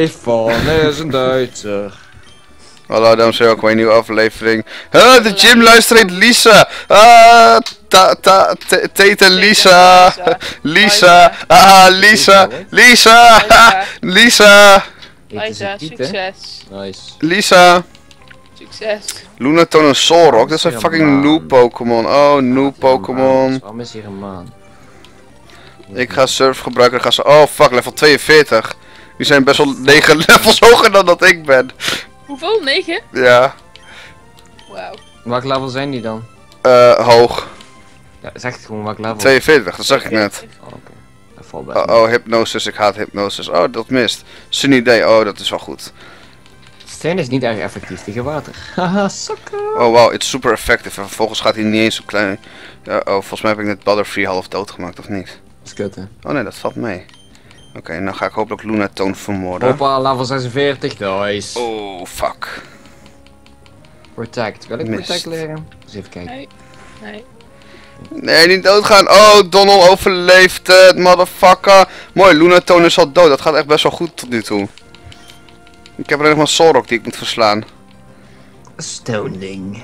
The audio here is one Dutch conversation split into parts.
Stefan is een Duitser. Hallo dames en heren, ook bij een nieuwe aflevering. De gymluisteraar Lisa! Teta Lisa! Lisa! Ah, Lisa! Lisa! Lisa! Lisa, succes! Nice. Lisa! Succes! Lunaton en Solrock, dat zijn fucking noob Pokémon. Oh, noob Pokémon. Waarom is hier een maan? Ik ga surf gebruiken en gaan ze. Oh fuck, level 42. Die zijn best wel 9 levels hoger dan dat ik ben. Hoeveel? 9? Ja. Wauw. Welk level zijn die dan? Hoog. Ja, zeg het gewoon welk level. 42, dat zeg ik net. Oh, oké. Okay. Oh, hypnosis, ik haat hypnosis. Oh, dat mist. Sunny Day, oh, dat is wel goed. Steen is niet erg effectief tegen water. Haha, sukker. Oh wow, het is super effectief. En vervolgens gaat hij niet eens op klein. Oh, volgens mij heb ik net Butterfree half dood gemaakt, of niet? Dat is kut, hè? Oh nee, dat valt mee. Oké, nou ga ik hopelijk Lunatone vermoorden. Hoppa, level 46, nice. Oh, fuck. Protect, wil ik Protect leren? Eens even kijken. Nee, niet doodgaan. Oh, Donald overleeft het, motherfucker. Mooi, Lunatone is al dood. Dat gaat echt best wel goed tot nu toe. Ik heb er nog maar Solrock die ik moet verslaan. Stoning.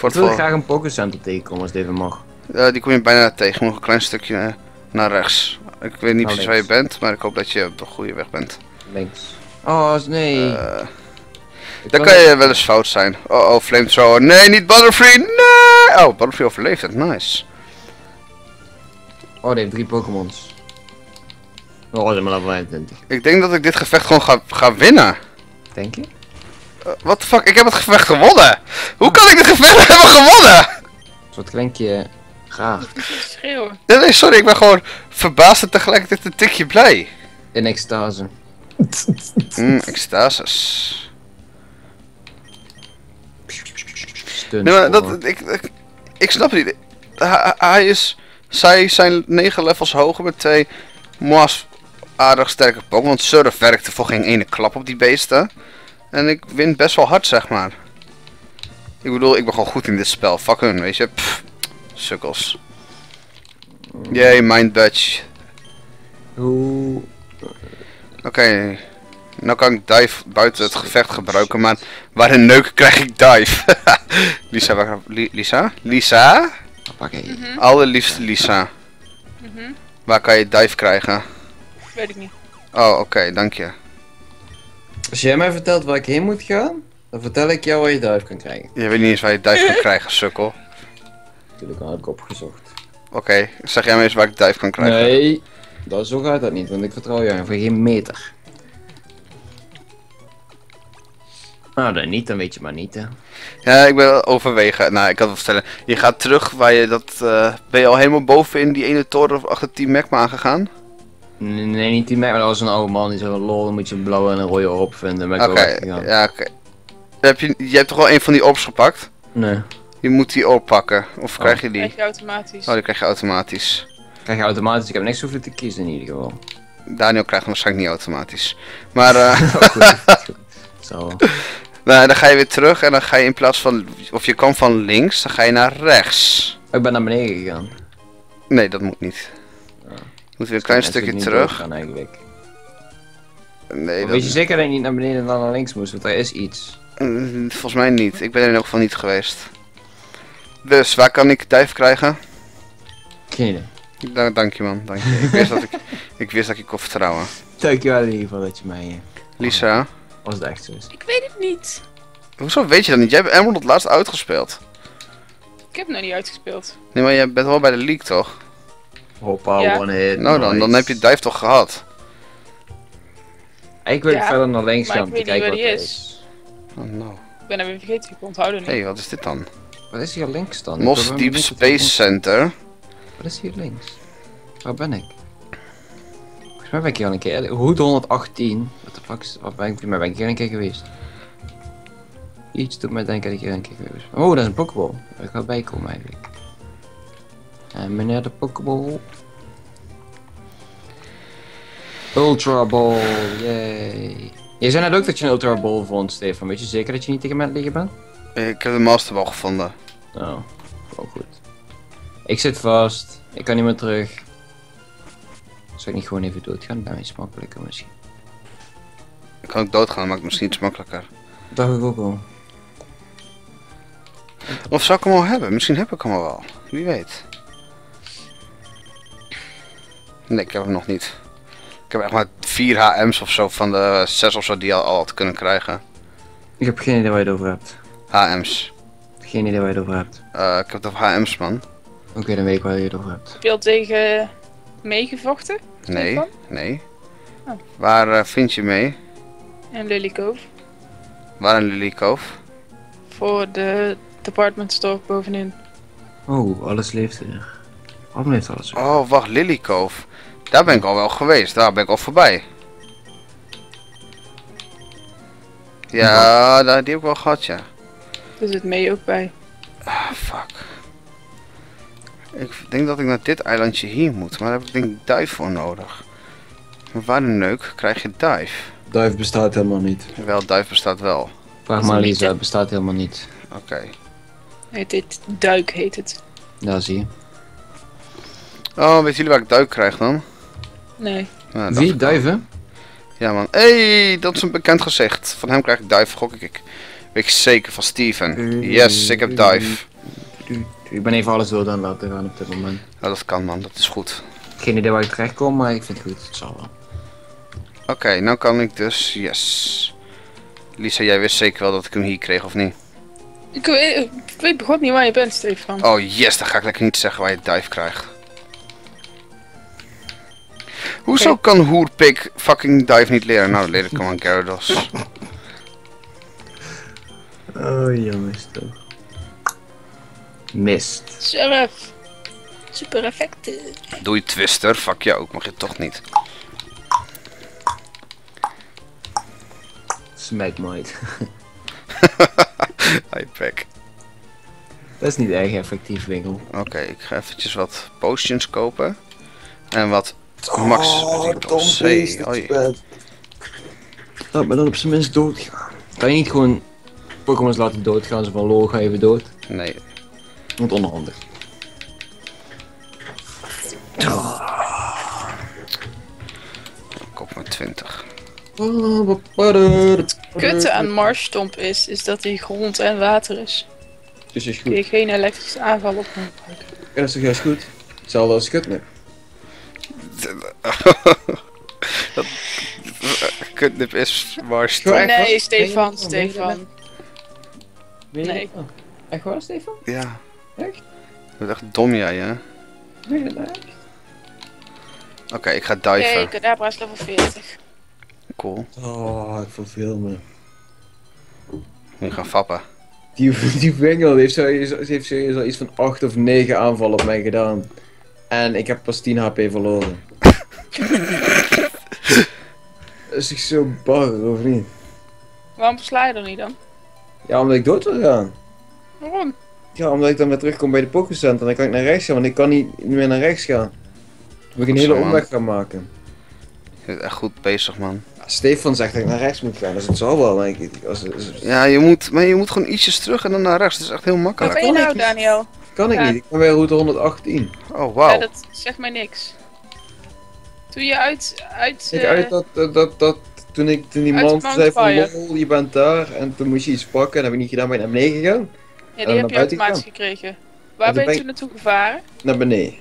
Ik wil graag een Pokécenter tegenkomen als het even mag. Die kom je bijna tegen, nog een klein stukje naar rechts. Ik weet niet precies waar je bent, maar ik hoop dat je op de goede weg bent. Links. Oh nee. Dan kan je wel eens fout zijn. Oh oh, flamethrower. Nee, niet Butterfree. Nee. Oh, Butterfree overleeft het. Nice. Oh, die heeft 3 Pokémons. Oh, dat is maar level 21. Ik denk dat ik dit gevecht gewoon ga winnen. Denk je? What the fuck? Ik heb het gevecht gewonnen. Hoe kan ik dit gevecht hebben gewonnen? Een soort kleintje. Graag. Schreeuwen. Nee, sorry, ik ben gewoon verbaasd en tegelijkertijd een tikje blij. In extase. Extases. Stunt. Nee, maar dat, ik snap het niet. Zij zijn 9 levels hoger met 2 moas aardig sterke Pokémon. Want Surf werkte voor geen ene klap op die beesten. En ik win best wel hard, zeg maar. Ik bedoel, ik ben gewoon goed in dit spel. Fuck hun, weet je. Pff. Sukkels. Jee, mind badge. Oké. Nou kan ik dive buiten het gevecht gebruiken, maar waar een neuk krijg ik dive. Lisa, waar... Lisa? Lisa? Allerliefste Lisa. Waar kan je dive krijgen? Weet ik niet. Oh, oké, dank je. Als jij mij vertelt waar ik heen moet gaan, dan vertel ik jou waar je dive kan krijgen. Je weet niet eens waar je dive kan krijgen, sukkel. Natuurlijk had ik opgezocht. Oké, zeg jij me eens waar ik dive kan krijgen. Nee, zo gaat dat niet, want ik vertrouw jou voor geen meter. Nou, dan niet, dan weet je maar niet, hè. Ja, ik ben overwegen. Nou, ik kan het vertellen. Je gaat terug waar je dat... ben je al helemaal boven in die ene toren achter Team Magma aangegaan? Nee, niet Team Magma, dat was een oude man die zei, lol, dan moet je een blauwe en een rode op vinden. Oké. Je hebt toch wel een van die ops gepakt? Nee. Je moet die oppakken, of krijg je die? Die krijg je automatisch. Oh, die krijg je automatisch. Krijg je automatisch, ik heb niks hoeven te kiezen in ieder geval. Daniel krijgt hem waarschijnlijk niet automatisch. Maar goed. Zo. Nou, dan ga je weer terug en dan ga je in plaats van, of je kan van links, dan ga je naar rechts. Ik ben naar beneden gegaan. Nee, dat moet niet. Ja. Je moet weer een klein stukje terug. Gaan, eigenlijk. Nee, dat... Weet je zeker dat je niet naar beneden en dan naar links moest, want er is iets. Volgens mij niet, ik ben er in elk geval niet geweest. Dus, waar kan ik dive krijgen? Geen idee. Dank je man, dank je. Ik wist dat ik kon vertrouwen. Dank je wel in ieder geval dat je mij... Lisa? Als het echt zo is. Ik weet het niet. Hoezo weet je dat niet? Jij hebt Emerald laatst uitgespeeld. Ik heb nog niet uitgespeeld. Nee, maar jij bent wel bij de league toch? Hoppa, ja. One hit. Nou dan, dan heb je dive toch gehad? Ik wil verder naar links gaan om te kijken wat het is. Oh no. Ik ben hem weer vergeten, ik onthouden niet. Hé, wat is dit dan? Wat is hier links dan? Mos Deep Space Center. Wat is hier links? Waar ben ik? Volgens mij ben ik hier al een keer. Route 118. Wat de fuck is dat? Volgens mij ben ik hier een keer geweest. Iets doet mij denken dat ik hier een keer geweest ben. Oh, dat is een Pokéball. Waar ik wel bij kom eigenlijk. En meneer de Pokéball. Ultra Ball. Yay. Je zei net ook dat je een Ultra Ball vond, Stefan. Weet je zeker dat je niet tegen mij liggen bent? Ik heb de masterbal gevonden. Oh, wel goed. Ik zit vast. Ik kan niet meer terug. Zou ik niet gewoon even doodgaan? Dan is het makkelijker misschien. kan ook doodgaan, maakt het misschien iets makkelijker. Dat heb ik ook al. Of zou ik hem al hebben? Misschien heb ik hem al wel. Wie weet. Nee, ik heb hem nog niet. Ik heb echt maar 4 HM's of zo van de 6 of zo die je al had kunnen krijgen. Ik heb geen idee waar je het over hebt. HM's. Geen idee waar je het over hebt. Ik heb het over HM's, man. Oké, dan weet ik waar je het over hebt. Heb je al tegen meegevochten? Nee, nee. Oh. Waar vind je mee? In Lilykoof. Waar in Lilykoof? Voor de department store bovenin. Oh, alles leeft er. Waarom leeft alles weer? Oh, wacht, Lilykoof. Daar ben ik al wel geweest, daar ben ik al voorbij. Ja, die heb ik wel gehad, ja. Daar zit mee ook bij. Ah, fuck. Ik denk dat ik naar dit eilandje hier moet, maar daar heb ik denk ik dive voor nodig. Maar waar de neuk krijg je dive? Dive bestaat helemaal niet. Wel, dive bestaat wel. Vraag maar Lisa, het bestaat helemaal niet. Oké. Heet dit duik, heet het. Daar zie je. Oh, weten jullie waar ik duik krijg dan? Nee. Nou, wie? Duiven? Ja man. Hey, dat is een bekend gezicht. Van hem krijg ik duif, gok ik. Weet ik zeker, van Steven. Yes, ik heb duif. Ik ben even alles door aan laten gaan op dit moment. Nou, dat kan man, dat is goed. Geen idee waar ik terecht kom, maar ik vind het goed. Het zal wel. Oké, nou kan ik dus, yes. Lisa, jij wist zeker wel dat ik hem hier kreeg, of niet? Ik weet begot niet waar je bent, Stefan. Oh yes, dan ga ik lekker niet zeggen waar je duif krijgt. Hoezo kan hoerpik fucking dive niet leren? Nou, dat leer ik hem aan Gyarados. Oh, jammer is toch. Mist. Surf. Super effecten. Doe je twister? Fuck jou ook, mag je toch niet. Smackmite. Hypek. Dat is niet erg effectief, winkel. Oké, ik ga eventjes wat potions kopen. En wat... Max, laat me dan op zijn minst doodgaan. Kan je niet gewoon Pokémon's laten doodgaan, ze van lol, ga even dood? Nee. Want onderhandig. Kop maar 20. Het kutte aan Marshtomp is dat hij grond en water is. Dus is goed. Kun je geen elektrische aanval op hem gebruiken. Ja, dat is toch juist goed? Hetzelfde als Kutner. Dat Kutnip is Marshtomp. Nee, Stefan, Stefan. Nee. Echt waar, Stefan? Ja. Echt? Dat is echt dom, jij, hè? Nee, dat echt. Oké, ik ga diven. Nee, Kadabra is level 40. Cool. Oh, ik verveel me. Nu gaan fappen. Die Wingle heeft serieus al iets van 8 of 9 aanvallen op mij gedaan. En ik heb pas 10 HP verloren. Is ik zo bagger, of niet? Waarom sla je er niet dan? Ja, omdat ik dood wil gaan. Waarom? Ja, omdat ik dan weer terugkom bij de Pokécenter en dan kan ik naar rechts gaan, want ik kan niet meer naar rechts gaan. Dan moet ik een hele omweg gaan maken. Je bent echt goed bezig, man. Ja, Stefan zegt dat ik naar rechts moet gaan, dus het zal wel, denk ik. Ja, je moet gewoon ietsjes terug en dan naar rechts, dat is echt heel makkelijk. Wat ben je nou, Daniel? Kan ik niet, ik ben bij route 118. Oh, wauw. Ja, dat zegt mij niks. Toen je toen die man zei van lol, je bent daar, en toen moest je iets pakken en dat heb ik niet gedaan, ben ik naar beneden gegaan. Ja, die heb je automatisch gekregen. Waar ben je toen naartoe gevaren? Naar beneden.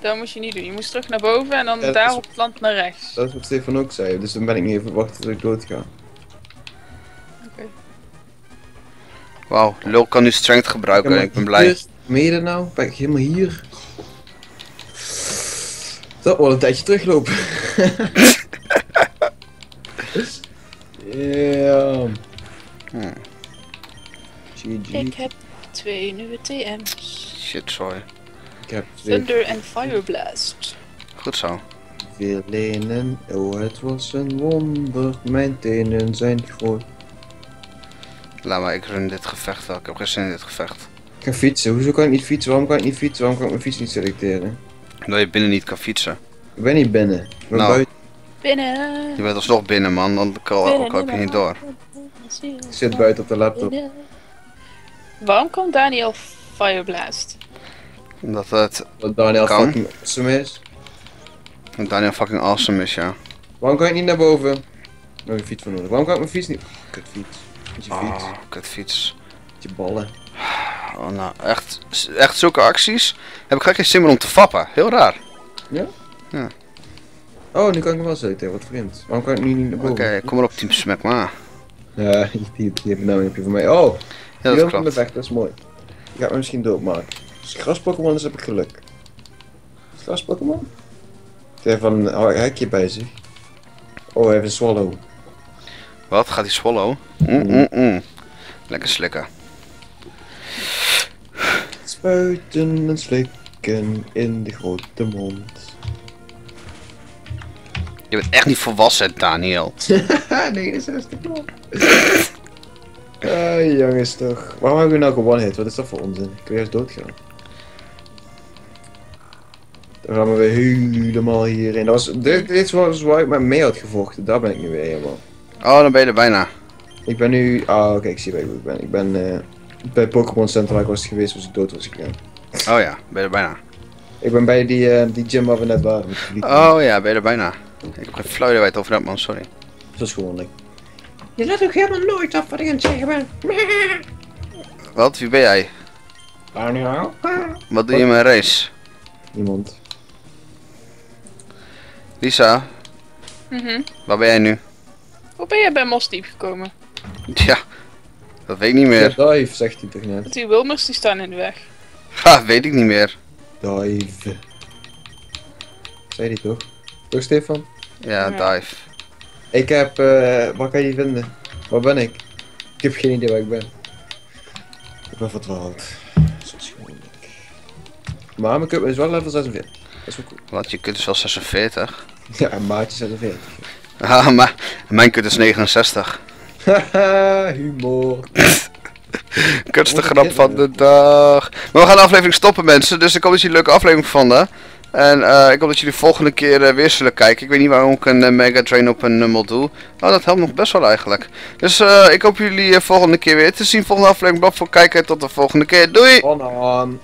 Dat moest je niet doen, je moest terug naar boven en dan ja, daar op het land naar rechts. Dat is wat Stefan ook zei, dus dan ben ik niet even wachten tot ik dood ga. Oké. Wauw, Lul kan nu strength gebruiken en ik ben blij. Mede nou? Ben ik helemaal hier? Dat wordt een tijdje teruglopen. Yeah. GG. Ik heb 2 nieuwe TM's. Shit, sorry. Ik heb Thunder en Fireblast. Goed zo. Veel lenen, oh het was een wonder, mijn tenen zijn groot. Laat maar, ik run dit gevecht wel, ik heb geen zin in dit gevecht. Ik kan fietsen, hoezo kan ik niet fietsen, waarom kan ik niet fietsen, waarom kan ik mijn fiets niet selecteren? Omdat je binnen niet kan fietsen. Ik ben niet binnen, ik ben buiten. Binnen! Je bent alsnog binnen man, dan klap je niet door. Ik zit buiten op de laptop. Waarom kan Daniel Fireblast? Omdat het Daniel kan. Fucking awesome is. Daniel fucking awesome is, ja. Waarom kan ik niet naar boven? heb mijn fiets voor nodig. Waarom kan ik mijn fiets niet? Kutfiets. Met je fiets. Oh, kutfiets. Met je ballen. Oh, nou, echt zulke acties. Heb ik graag geen zin meer om te fappen. Heel raar. Ja? Ja. Oh, nu kan ik nog wel zitten. Wat vreemd. Waarom kan ik nu niet naar boven? Oké, kom maar op, Team Smack, maar. Ja, die benaming heb je voor mij. Oh! Ja, dat klopt. Dat is mooi. Ik ga me misschien doodmaken. Als ik gras-Pokémon is, heb ik geluk. Is gras-Pokémon? Ik heb even een hekje bij zich. Oh, hij heeft een swallow. Wat? Gaat die swallow? Lekker slikken. Spuiten en slikken in de grote mond. Je bent echt niet volwassen, Daniel. 69 klopt. Jongens toch. Waarom hebben we nou gewoon one-hit? Wat is dat voor onzin? Kun je eens doodgaan? Dan gaan we weer helemaal hierin. Dat was, dit was waar ik met mee had gevochten. Daar ben ik nu weer helemaal. Oh, dan ben je er bijna. Ik ben nu... Ah, oké, ik zie waar ik ben. Ik ben bij Pokémon Center waar ik was geweest als ik dood was gegaan. Oh ja, ben je er bijna. Ik ben bij die gym waar we net waren. Oh ja, ben je er bijna. Ik heb geen flauw idee over dat, man, sorry. Dat is gewoonlijk. Je let ook helemaal nooit op wat ik aan het zeggen ben. Wat? Wie ben jij? Daniel. Wat doe je in mijn race? Niemand. Lisa? Waar ben jij nu? Hoe ben jij bij Mossdiep gekomen? Ja, dat weet ik niet meer. Ja, dive, zegt hij toch net. Want die Wilmers die staan in de weg. Ha, weet ik niet meer. Dive. Zei die toch? Toch, Stefan? Ja, dive. Ik heb... waar kan je die vinden? Waar ben ik? Ik heb geen idee waar ik ben. Ik ben verdwaald. Zoals gewoonlijk. Maar mijn cup is wel level 46. Dat is wel cool. Want je kunt is wel 46. Ja, een maatje 46. Ah, maar mijn kut is 69. Haha, humor. Kutste grap van de dag. Maar we gaan de aflevering stoppen, mensen. Dus ik hoop dat jullie een leuke aflevering vonden. En ik hoop dat jullie de volgende keer weer zullen kijken. Ik weet niet waarom ik een Mega Drain op een nummer doe. Oh, dat helpt nog best wel eigenlijk. Dus ik hoop jullie volgende keer weer te zien. Volgende aflevering. Blijf voor kijken. Tot de volgende keer. Doei!